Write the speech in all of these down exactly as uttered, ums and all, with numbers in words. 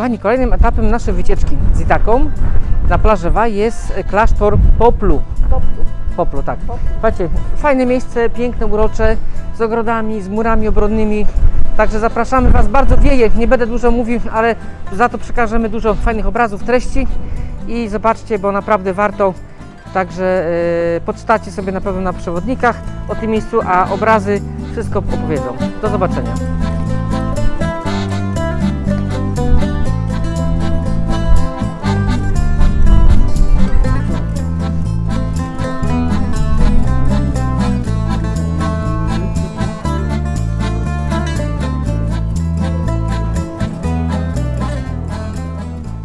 Kochani, kolejnym etapem naszej wycieczki z Itaką na plaży Vai jest klasztor Toplou. Toplou. Toplou, tak. Toplou. Patrzcie, fajne miejsce, piękne, urocze, z ogrodami, z murami obronnymi. Także zapraszamy Was, bardzo wieje, nie będę dużo mówił, ale za to przekażemy dużo fajnych obrazów, treści i zobaczcie, bo naprawdę warto. Także yy, poczytacie sobie na pewno na przewodnikach o tym miejscu, a obrazy wszystko opowiedzą. Do zobaczenia.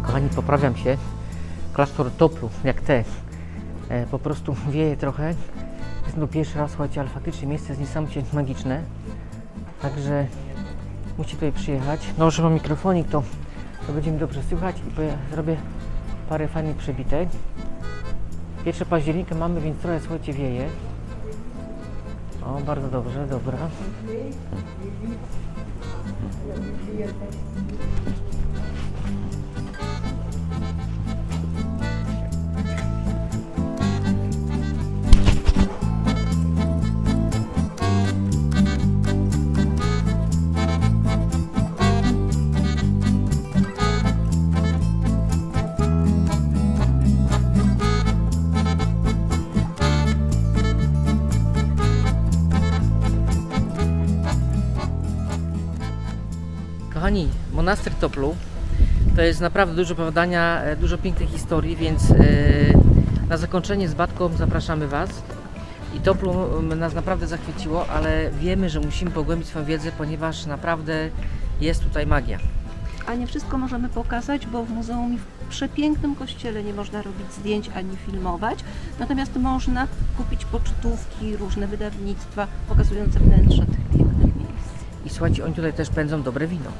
Kochani, poprawiam się. Klasztor Toplou, jak te. Po prostu wieje trochę. Jest to pierwszy raz, słuchajcie, ale faktycznie miejsce jest niesamowicie magiczne. Także musicie tutaj przyjechać. No, że mam mikrofonik, to, to będzie mi dobrze słychać i zrobię parę fajnych przebitek. pierwszego października mamy, więc trochę, słuchajcie, wieje. O, bardzo dobrze, dobra. Kochani, monaster Toplou to jest naprawdę dużo opowiadania, dużo pięknych historii, więc yy, na zakończenie z Batką zapraszamy Was. I Toplou nas naprawdę zachwyciło, ale wiemy, że musimy pogłębić swoją wiedzę, ponieważ naprawdę jest tutaj magia. A nie wszystko możemy pokazać, bo w muzeum i w przepięknym kościele nie można robić zdjęć ani filmować, natomiast można kupić pocztówki, różne wydawnictwa pokazujące wnętrze tych pięknych miejsc. I słuchajcie, oni tutaj też pędzą dobre wino.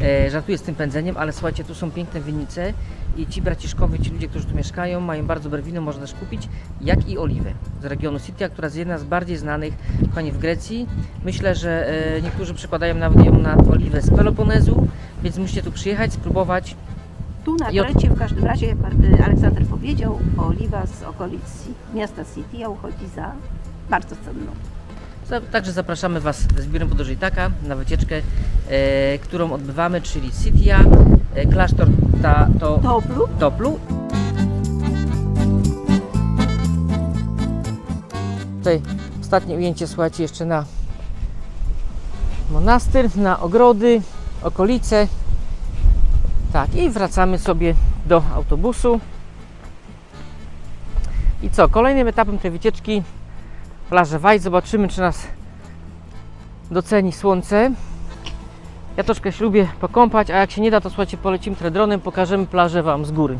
E, żartuję z tym pędzeniem, ale słuchajcie, tu są piękne winnice i ci braciszkowie, ci ludzie, którzy tu mieszkają, mają bardzo dobre wino, można też kupić, jak i oliwę z regionu Sitia, która jest jedna z bardziej znanych, kochani, w Grecji. Myślę, że e, niektórzy przykładają nawet ją na oliwę z Peloponezu, więc musicie tu przyjechać, spróbować. Tu na Krecie w każdym razie, jak Aleksander powiedział, oliwa z okolic miasta Sitia uchodzi za bardzo cenną. Także zapraszamy Was z biurem podróży Itaka na wycieczkę, e, którą odbywamy, czyli Sitia, e, klasztor ta, to, Toplou. Toplou. Tutaj ostatnie ujęcie, słuchajcie, jeszcze na monastyr, na ogrody, okolice. Tak, i wracamy sobie do autobusu. I co, kolejnym etapem tej wycieczki plażę Vai. Zobaczymy, czy nas doceni słońce. Ja troszkę się lubię pokąpać, a jak się nie da, to słuchajcie, polecimy trochę dronem, pokażemy plażę Wam z góry.